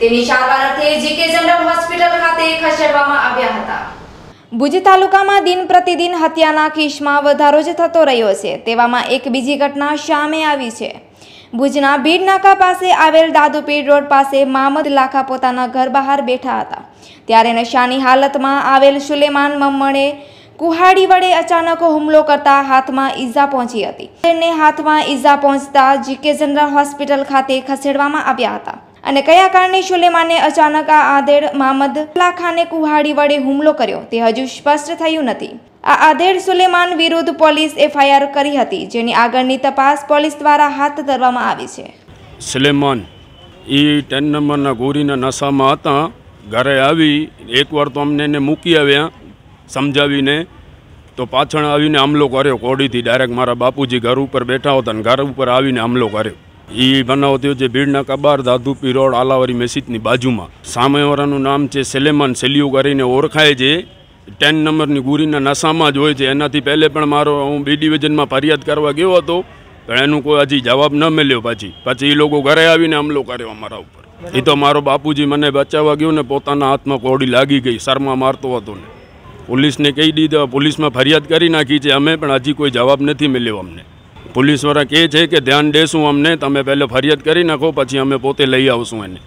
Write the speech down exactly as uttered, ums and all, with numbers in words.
ભુજ તાલુકામાં દિન પ્રતિદિન હત્યાના કેસમાં વધારો જ થતો રહ્યો છે, તેવામાં એક બીજી ઘટના સામે આવી છે। ભુજના ભીડનાકા પાસે આવેલ દાદુપીર રોડ પાસે મામદ લાખા પોતાના ઘર બહાર બેઠા હતા, ત્યારે નશાની હાલતમાં આવેલ સુલેમાન મમ્મણે કુહાડી વડે અચાનક હુમલો કરતા હાથમાં ઈજા પહોંચી હતી। તેને હાથમાં ઈજા પહોંચતા જીકે જનરલ હોસ્પિટલ ખાતે ખસેડવામાં આવ્યા હતા અને કયા કારણે સુલેમાને અચાનક આ આધેડ મામદ લાખાને કુહાડી વડે હુમલો કર્યો તે હજુ સ્પષ્ટ થયું નથી। આ આધેડ સુલેમાન વિરુદ્ધ પોલીસ એફઆઈઆર કરી હતી, જેની આગળની તપાસ પોલીસ દ્વારા હાથ ધરવામાં આવી છે। સુલેમાન એ દસ નંબરના ગોરીના નશામાં હતા, ઘરે આવી એકવાર તો અમને એને મૂકી આવ્યા સમજાવીને, તો પાછળ આવીને હુમલો કર્યો કોડીથી ડાયરેક્ટ મારા બાપુજી ઘર ઉપર બેઠા હતા અને ઘર ઉપર આવીને હુમલો કર્યો। ये बनाव थो बीड़ना कबार दादूपी रोड आलावारी मस्जिद की बाजू में सामेवारानु नाम है सुलेमान सेलियू करीने ओळखाय छे। टेन नंबर की गुरीना नशा में ज होय छे। एनाथी पहले पण मारो हूँ बी डिविजन में फरियाद करवा गयो हतो पण एनु कोई हजी जवाब न मळ्यो। पाछी पाछी ए लोको घरे आवीने हमलो कर्यो अमारा उपर। ए तो मारो बापूजी मने बचावा गयो ने पोताना हाथ में कोडी लागी गई, शरमा मारतो हतो ने पुलिस ने कही दीधो। पुलिस में फरियाद करी नाखी छे अमे पण हजी कोई जवाब नथी मळ्यो। अमने पुलिस वाला कहे छे के ध्यान देशू, अमने तमे पहले फरियाद करी नाखो पछी अमे पोते लई आवशुं। एने